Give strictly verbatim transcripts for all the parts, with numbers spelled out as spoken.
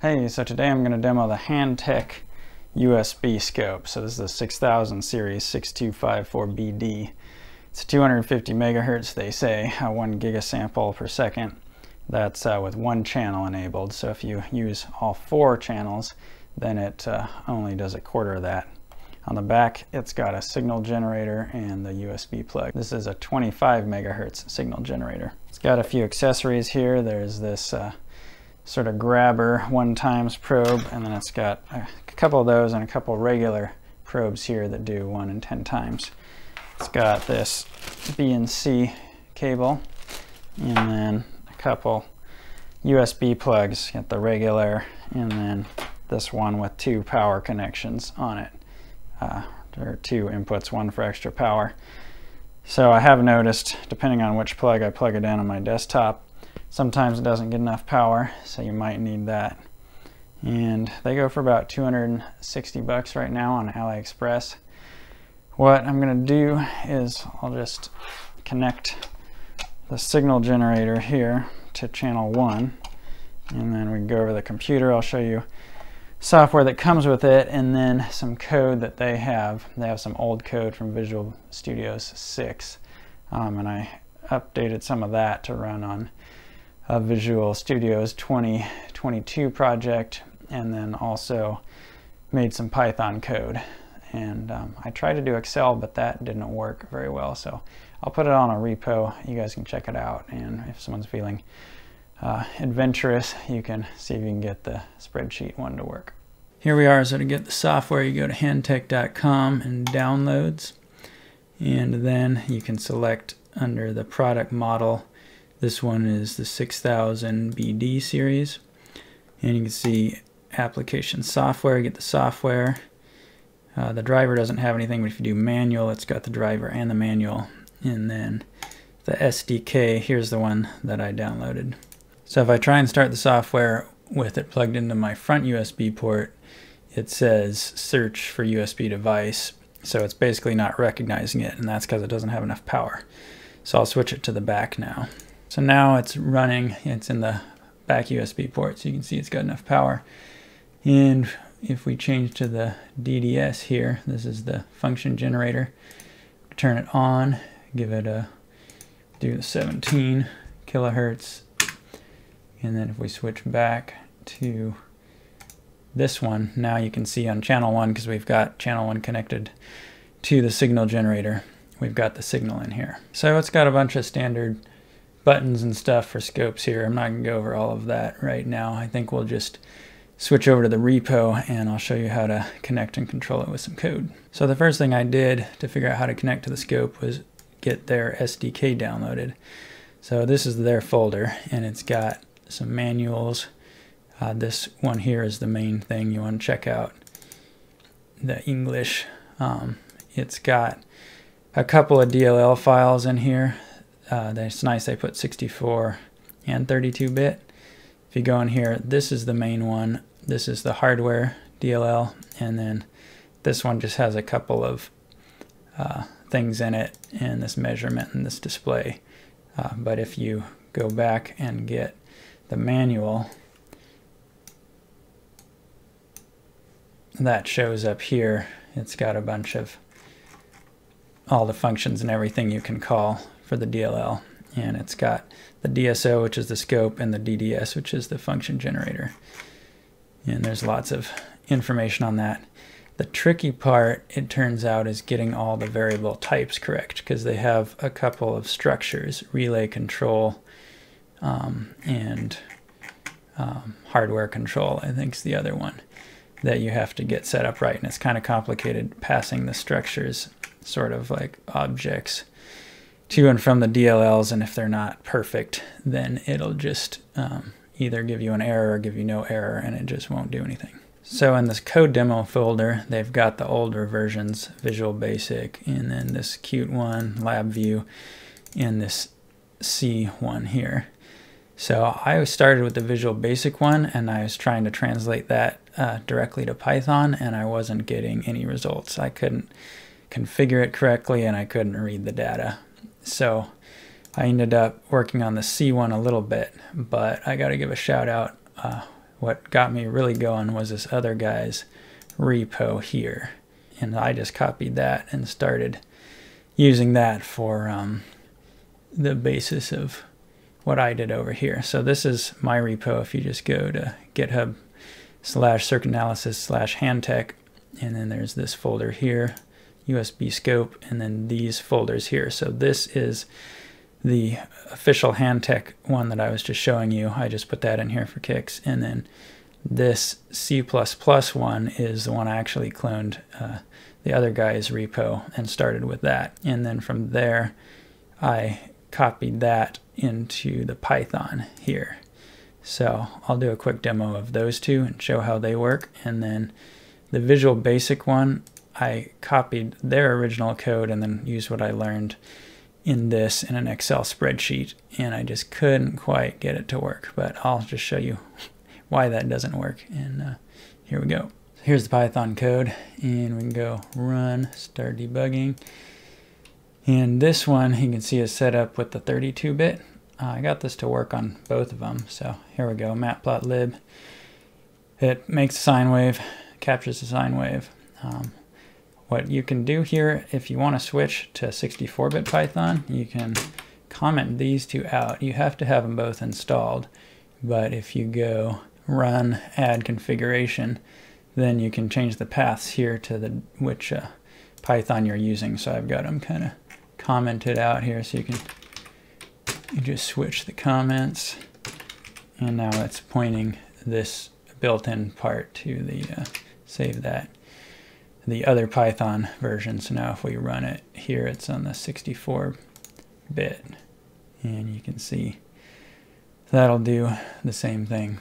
Hey, so today I'm going to demo the Hantek U S B scope. So this is the six thousand series six two five four B D. It's two hundred fifty megahertz, they say, a one gigasample per second. That's uh, with one channel enabled. So if you use all four channels, then it uh, only does a quarter of that. On the back, it's got a signal generator and the U S B plug. This is a twenty-five megahertz signal generator. It's got a few accessories here. There's this uh, sort of grabber one times probe, and then it's got a couple of those and a couple regular probes here that do one and ten times. It's got this B and C cable and then a couple U S B plugs. Got the regular and then this one with two power connections on it. Uh, there are two inputs, one for extra power. So I have noticed, depending on which plug I plug it in on my desktop, sometimes it doesn't get enough power, so you might need that. And they go for about two hundred sixty bucks right now on AliExpress. What I'm going to do is I'll just connect the signal generator here to channel one, and then we can go over the computer. I'll show you software that comes with it and then some code that they have. They have some old code from Visual Studios six, um, and I updated some of that to run on a Visual Studios twenty twenty-two project, and then also made some Python code. And um, I tried to do Excel, but that didn't work very well, so I'll put it on a repo. You guys can check it out, and if someone's feeling uh, adventurous, you can see if you can get the spreadsheet one to work. Here we are. So to get the software, you go to hantek dot com and downloads, and then you can select under the product model. This one is the six thousand B D series, and you can see application software. Get the software. Uh, the driver doesn't have anything, but if you do manual, it's got the driver and the manual. And then the S D K, here's the one that I downloaded. So if I try and start the software with it plugged into my front U S B port, it says search for U S B device, so it's basically not recognizing it, and that's because it doesn't have enough power. So I'll switch it to the back now. So now it's running, it's in the back U S B port, so you can see it's got enough power. And if we change to the D D S here, this is the function generator, turn it on, give it a, do the seventeen kilohertz, and then if we switch back to this one, now you can see on channel one, because we've got channel one connected to the signal generator, we've got the signal in here. So it's got a bunch of standard buttons and stuff for scopes here. I'm not going to go over all of that right now. I think we'll just switch over to the repo, and I'll show you how to connect and control it with some code. So the first thing I did to figure out how to connect to the scope was get their S D K downloaded. So this is their folder, and it's got some manuals. Uh, this one here is the main thing you want to check out, the English. Um, it's got a couple of D L L files in here. Uh, it's nice they put sixty-four and thirty-two bit. If you go in here, this is the main one. This is the hardware D L L, and then this one just has a couple of uh, things in it, and this measurement and this display. Uh, but if you go back and get the manual, that shows up here. It's got a bunch of all the functions and everything you can call for the D L L, and it's got the D S O, which is the scope, and the D D S, which is the function generator, and there's lots of information on that. The tricky part, it turns out, is getting all the variable types correct, because they have a couple of structures, relay control um, and um, hardware control, I think is the other one, that you have to get set up right, and it's kind of complicated passing the structures sort of like objects to and from the D L Ls, and if they're not perfect, then it'll just um, either give you an error or give you no error, and it just won't do anything. So in this code demo folder, they've got the older versions, Visual Basic, and then this cute one, LabView, and this C one here. So I started with the Visual Basic one, and I was trying to translate that uh, directly to Python, and I wasn't getting any results. I couldn't configure it correctly, and I couldn't read the data. So I ended up working on the C one a little bit, but I got to give a shout out uh, What got me really going was this other guy's repo here. And I just copied that and started using that for um, the basis of what I did over here. So this is my repo. If you just go to GitHub slash circanalysis slash Hantek, and then there's this folder here, U S B scope, and then these folders here. So this is the official Hantek one that I was just showing you. I just put that in here for kicks. And then this C plus plus one is the one I actually cloned uh, the other guy's repo and started with that. And then from there, I copied that into the Python here. So I'll do a quick demo of those two and show how they work. And then the Visual Basic one, I copied their original code and then used what I learned in this in an Excel spreadsheet, and I just couldn't quite get it to work, but I'll just show you why that doesn't work. And uh, here we go. Here's the Python code, and we can go run, start debugging. And this one, you can see, is set up with the thirty-two bit. Uh, I got this to work on both of them. So here we go, matplotlib. It makes a sine wave, captures a sine wave. Um, what you can do here, if you want to switch to sixty-four bit Python, you can comment these two out. You have to have them both installed. But if you go run, add configuration, then you can change the paths here to the which uh, Python you're using. So I've got them kind of commented out here, so you can you just switch the comments, and now it's pointing this built-in part to the uh, save that the other Python version. So now if we run it here, it's on the sixty-four bit, and you can see that'll do the same thing.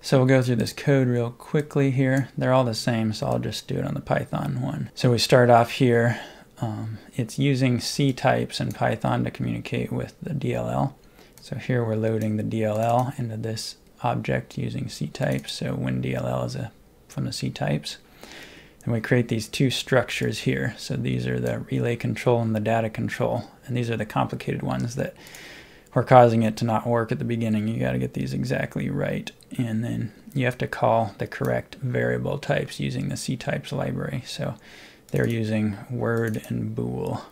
So we'll go through this code real quickly here. They're all the same, so I'll just do it on the Python one. So we start off here. Um, it's using C types in Python to communicate with the D L L. So here we're loading the D L L into this object using C types. So WinDLL is a, from the C types. And we create these two structures here. So these are the relay control and the data control. And these are the complicated ones that were causing it to not work at the beginning. You got to get these exactly right. And then you have to call the correct variable types using the C types library. So they're using word and bool,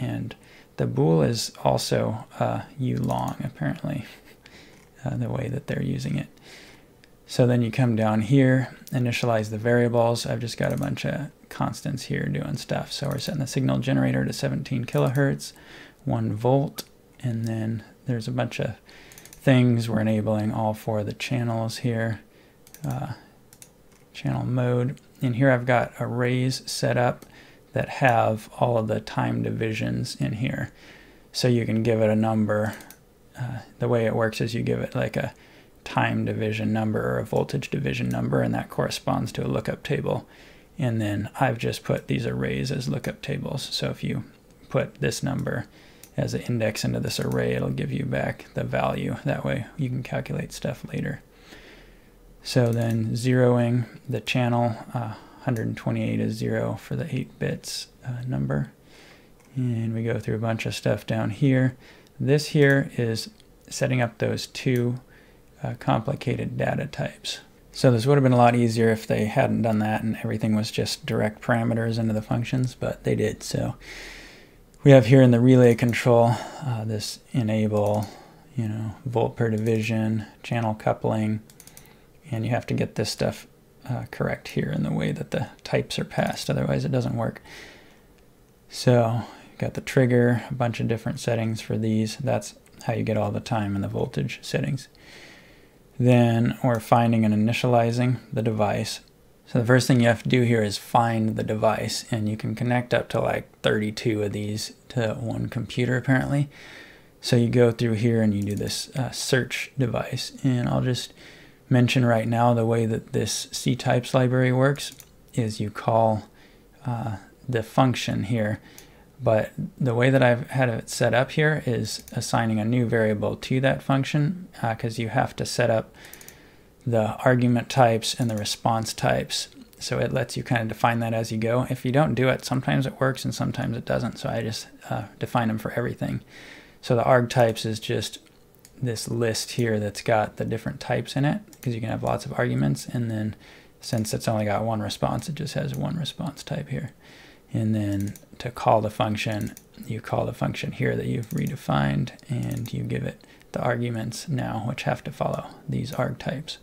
and the bool is also uh, ulong, apparently, uh, the way that they're using it. So then you come down here, initialize the variables. I've just got a bunch of constants here doing stuff. So we're setting the signal generator to seventeen kilohertz, one volt, and then there's a bunch of things. We're enabling all four of the channels here, uh, channel mode. And here I've got arrays set up that have all of the time divisions in here. So you can give it a number. Uh, the way it works is you give it like a time division number or a voltage division number, and that corresponds to a lookup table. And then I've just put these arrays as lookup tables. So if you put this number as an index into this array, it'll give you back the value. That way you can calculate stuff later. So then zeroing the channel, uh, one hundred twenty-eight is zero for the eight bits uh, number. And we go through a bunch of stuff down here. This here is setting up those two uh, complicated data types. So this would have been a lot easier if they hadn't done that and everything was just direct parameters into the functions, but they did. So we have here in the relay control, uh, this enable, you know, volt per division, channel coupling. And you have to get this stuff uh, correct here in the way that the types are passed, otherwise it doesn't work. So you've got the trigger, a bunch of different settings for these. That's how you get all the time and the voltage settings. Then we're finding and initializing the device. So the first thing you have to do here is find the device, and you can connect up to like thirty-two of these to one computer apparently. So you go through here and you do this uh, search device, and I'll just mention right now the way that this C types library works is you call uh, the function here, but the way that I've had it set up here is assigning a new variable to that function, because uh, you have to set up the argument types and the response types, so it lets you kind of define that as you go. If you don't do it, sometimes it works and sometimes it doesn't, so I just uh, define them for everything. So the arg types is just this list here that's got the different types in it, because you can have lots of arguments. And then since it's only got one response, it just has one response type here. And then to call the function, you call the function here that you've redefined, and you give it the arguments now, which have to follow these arg types.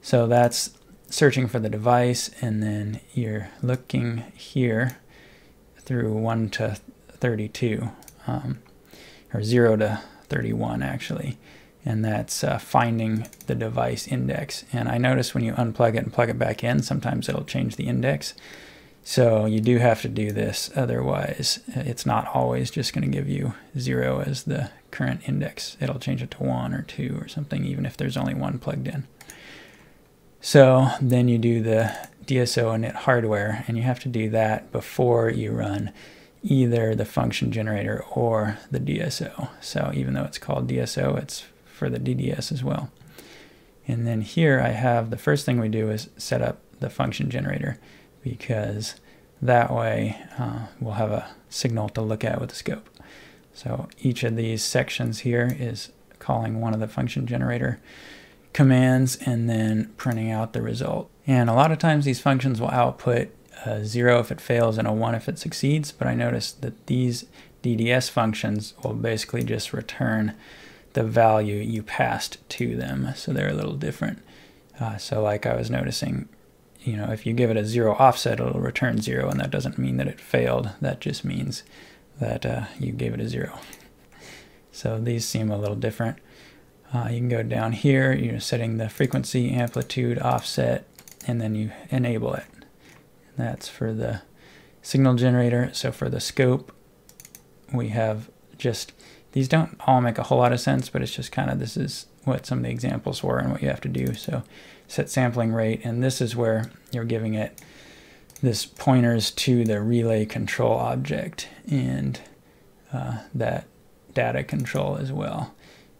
So that's searching for the device, and then you're looking here through one to thirty-two, um, or zero to thirty-one actually, and that's uh, finding the device index. And I notice when you unplug it and plug it back in, sometimes it'll change the index. So you do have to do this, otherwise it's not always just going to give you zero as the current index. It'll change it to one or two or something, even if there's only one plugged in. So then you do the D S O init hardware, and you have to do that before you run either the function generator or the D S O. So even though it's called D S O, it's for the D D S as well. And then here I have the first thing we do is set up the function generator, because that way uh, we'll have a signal to look at with the scope. So each of these sections here is calling one of the function generator commands and then printing out the result. And a lot of times these functions will output a zero if it fails and a one if it succeeds, but I noticed that these D D S functions will basically just return the value you passed to them, so they're a little different. Uh, so like I was noticing, you know, if you give it a zero offset, it'll return zero, and that doesn't mean that it failed. That just means that uh, you gave it a zero. So these seem a little different. Uh, you can go down here, you're setting the frequency, amplitude, offset, and then you enable it. And that's for the signal generator. So for the scope, we have just, these don't all make a whole lot of sense, but it's just kind of, this is what some of the examples were and what you have to do. So set sampling rate, and this is where you're giving it this pointers to the relay control object and uh, that data control as well.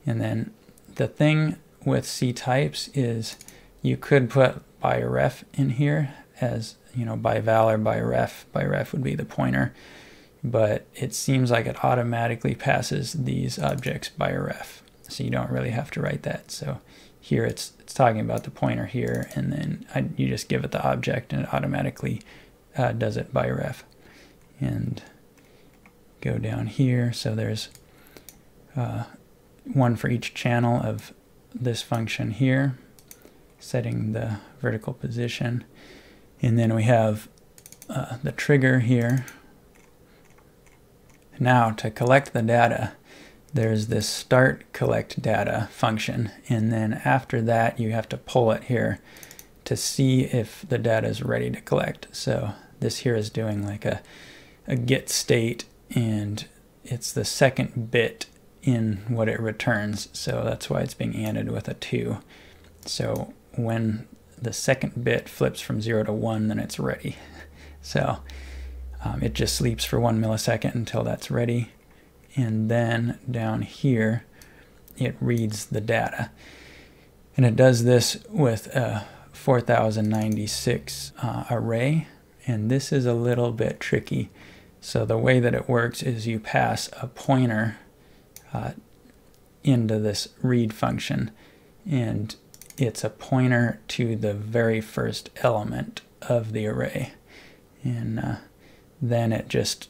And then the thing with C types is you could put by ref in here, as you know, by val or by ref. By ref would be the pointer, but it seems like it automatically passes these objects by ref. So you don't really have to write that. So here it's, it's talking about the pointer here, and then I, you just give it the object and it automatically uh, does it by ref. And go down here, so there's uh, one for each channel of this function here, setting the vertical position. And then we have uh, the trigger here. Now to collect the data, there's this start collect data function, and then after that you have to pull it here to see if the data is ready to collect. So this here is doing like a, a get state, and it's the second bit in what it returns, so that's why it's being ANDed with a two. So when the second bit flips from zero to one, then it's ready. So um, it just sleeps for one millisecond until that's ready. And then down here, it reads the data. And it does this with a four thousand ninety-six uh, array. And this is a little bit tricky. So the way that it works is you pass a pointer uh, into this read function. And it's a pointer to the very first element of the array. And uh, then it just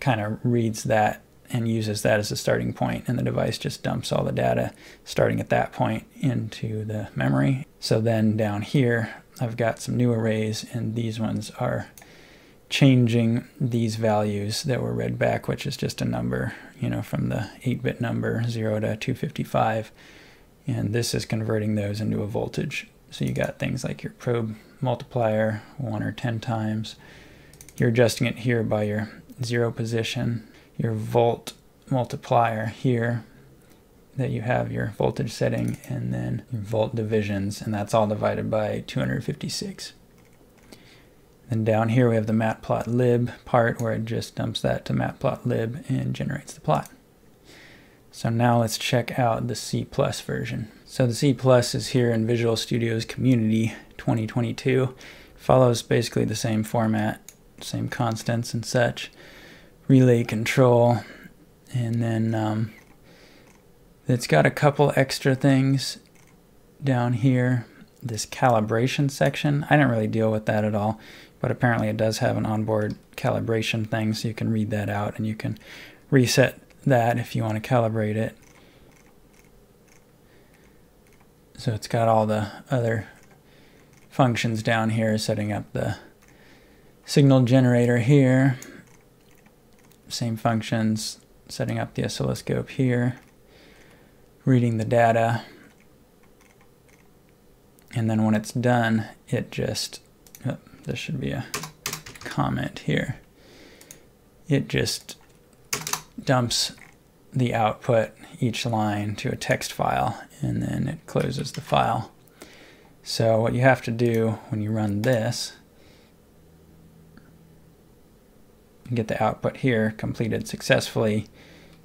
kind of reads that and uses that as a starting point, and the device just dumps all the data starting at that point into the memory. So then down here, I've got some new arrays, and these ones are changing these values that were read back, which is just a number, you know, from the eight bit number, zero to two fifty-five. And this is converting those into a voltage. So you got things like your probe multiplier, one or ten times. You're adjusting it here by your zero position, your volt multiplier here that you have your voltage setting, and then your volt divisions, and that's all divided by two hundred fifty-six. And down here we have the matplotlib part, where it just dumps that to matplotlib and generates the plot. So now let's check out the C plus version. So the C plus is here in Visual Studios Community twenty twenty-two. Follows basically the same format, same constants and such. Relay control, and then um, It's got a couple extra things down here. This calibration section, I didn't really deal with that at all, but apparently it does have an onboard calibration thing, so you can read that out and you can reset that if you want to calibrate it. So it's got all the other functions down here, setting up the signal generator here, same functions, setting up the oscilloscope here, reading the data, and then when it's done, it just, oh, there should be a comment here, it just dumps the output, each line, to a text file, and then it closes the file. So what you have to do when you run this, you get the output here, completed successfully,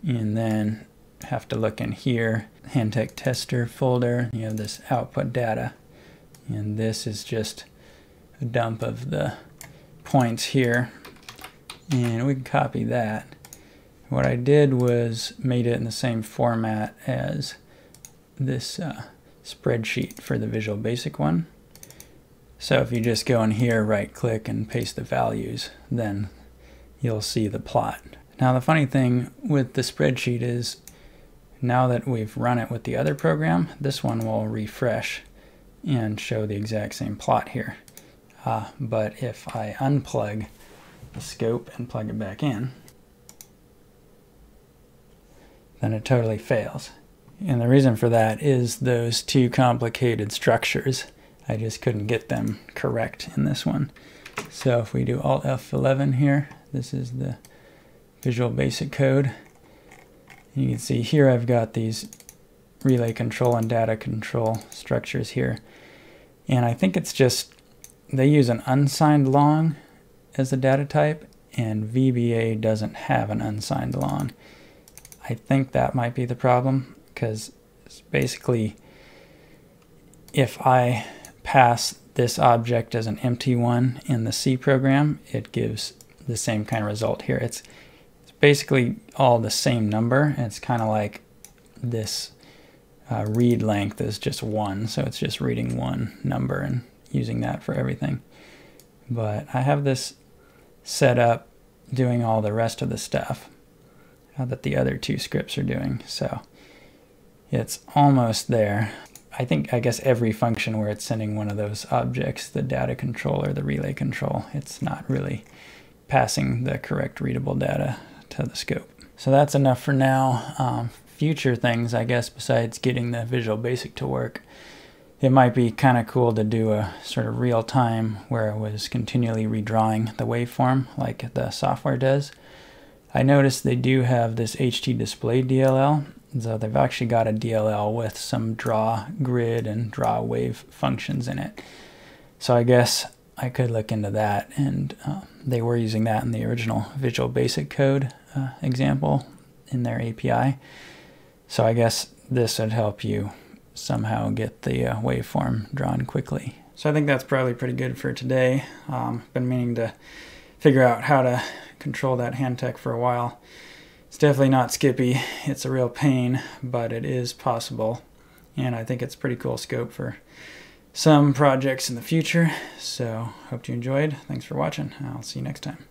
and then have to look in here, Hantek tester folder, you have this output data, and this is just a dump of the points here, and we can copy that. What I did was made it in the same format as this uh, spreadsheet for the Visual Basic one. So if you just go in here, right click and paste the values, then you'll see the plot. Now the funny thing with the spreadsheet is, now that we've run it with the other program, this one will refresh and show the exact same plot here. Uh, but if I unplug the scope and plug it back in, then it totally fails. And the reason for that is those two complicated structures. I just couldn't get them correct in this one. So if we do Alt F eleven here, this is the Visual Basic code. You can see here I've got these relay control and data control structures here. And I think it's just, they use an unsigned long as a data type, and V B A doesn't have an unsigned long. I think that might be the problem, because basically if I pass this object as an empty one in the C program, it gives the same kind of result here. It's, it's basically all the same number, and it's kind of like this uh, read length is just one, so it's just reading one number and using that for everything. But I have this set up doing all the rest of the stuff that the other two scripts are doing, so it's almost there. I think, I guess every function where it's sending one of those objects, the data control or the relay control, it's not really passing the correct readable data to the scope. So that's enough for now. Um, future things, I guess, besides getting the Visual Basic to work, it might be kind of cool to do a sort of real time where it was continually redrawing the waveform like the software does. I noticed they do have this H T display D L L, so they've actually got a D L L with some draw grid and draw wave functions in it. So I guess I could look into that, and uh, they were using that in the original Visual Basic code uh, example in their A P I. So I guess this would help you somehow get the uh, waveform drawn quickly. So I think that's probably pretty good for today. Um, been meaning to figure out how to control that Hantek for a while. It's definitely not Skippy. It's a real pain, but it is possible, and I think it's pretty cool scope for some projects in the future. So hope you enjoyed. Thanks for watching. I'll see you next time.